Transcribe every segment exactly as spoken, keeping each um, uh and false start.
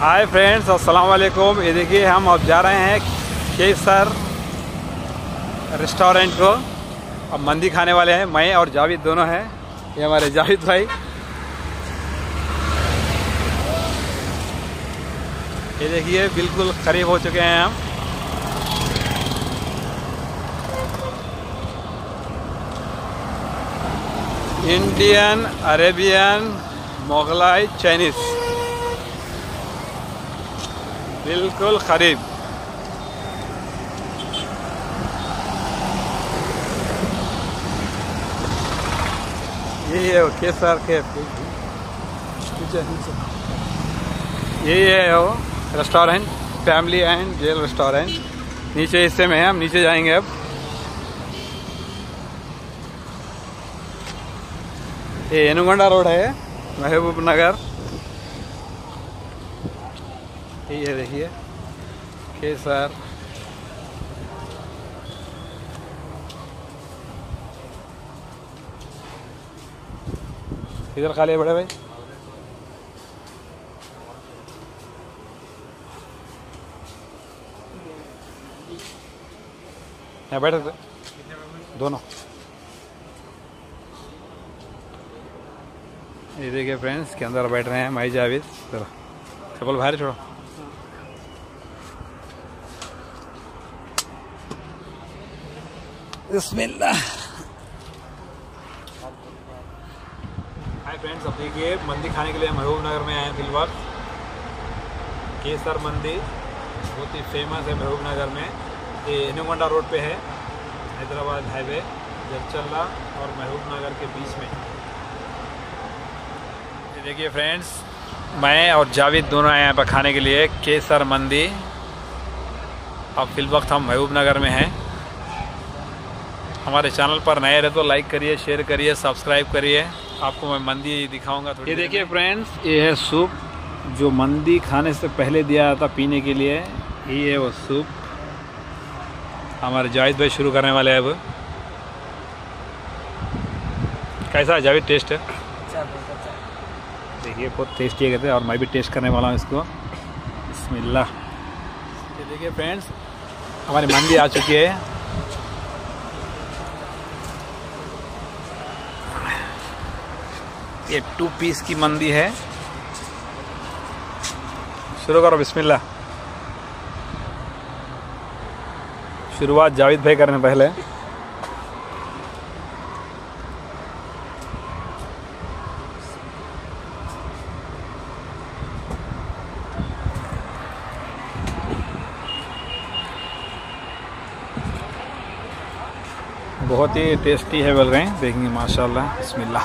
Hi friends, अस्सलाम वालेकुम। ये देखिए हम अब जा रहे हैं केसर रेस्टोरेंट को। अब मंदी खाने वाले हैं, मैं और जावेद दोनों हैं। ये हमारे जावेद भाई। ये देखिए बिल्कुल करीब हो चुके हैं हम। इंडियन, अरेबियन, मोगलाई, चाइनीज बिल्कुल करीब। यही है वो केसर के यही है वो restaurant, family and jail restaurant. नीचे हिस्से में है, हम नीचे जाएंगे अब। ये येनुगोंडा रोड है, महबूबनगर। ये देखिए केसर। इधर खा लिए बड़े भाई। यहाँ बैठ सकते दोनों। ये देखिए फ्रेंड्स के अंदर बैठ रहे हैं माई जावेद। चलो चप्पल बाहर छोड़ो। बिस्मिल्लाह। हाय फ्रेंड्स, अब देखिए मंदी खाने के लिए महबूबनगर में आए हैं। फिल वक्त केसर मंदी बहुत ही फेमस है महबूबनगर में। ये येनुगोंडा रोड पे है, हैदराबाद हाईवे जचरला और महबूबनगर के बीच में। देखिए फ्रेंड्स, मैं और जावेद दोनों आए यहाँ पर खाने के लिए केसर मंदी। अब फिल वक्त हम महबूबनगर में हैं। हमारे चैनल पर नए रहे तो लाइक करिए, शेयर करिए, सब्सक्राइब करिए। आपको मैं मंदी दिखाऊंगा थोड़ी। ये देखिए फ्रेंड्स, ये है सूप जो मंदी खाने से पहले दिया जाता पीने के लिए। ये है वो सूप। हमारे जावेद भाई शुरू करने वाले हैं अब। कैसा जावेद टेस्ट है? देखिए बहुत टेस्टी कहते हैं और मैं भी टेस्ट करने वाला हूँ इसको। बिस्मिल्लाह। ये देखिए फ्रेंड्स, हमारी मंदी आ चुकी है। ये टू पीस की मंदी है। शुरू करो। बिस्मिल्लाह। शुरुआत जावेद भाई करने पहले। बहुत ही टेस्टी है बोल रहे हैं, देखेंगे माशाल्लाह। बिस्मिल्लाह।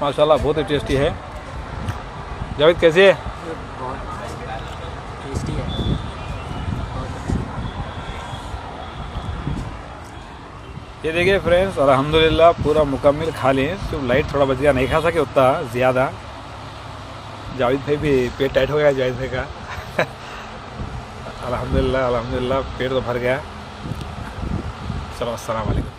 माशाल्लाह बहुत ही टेस्टी है। जावेद कैसी है? बहुत टेस्टी है। ये देखिए फ्रेंड्स, अल्हम्दुलिल्लाह पूरा मुकम्मल खा लिए। सिर्फ लाइट थोड़ा बच गया, नहीं खा सके उतना ज़्यादा। जावेद भाई भी पेट टाइट हो गया जावेद भाई का। अल्हम्दुलिल्लाह अल्हम्दुलिल्लाह पेट तो भर गया। चलो अस्सलाम वालेकुम।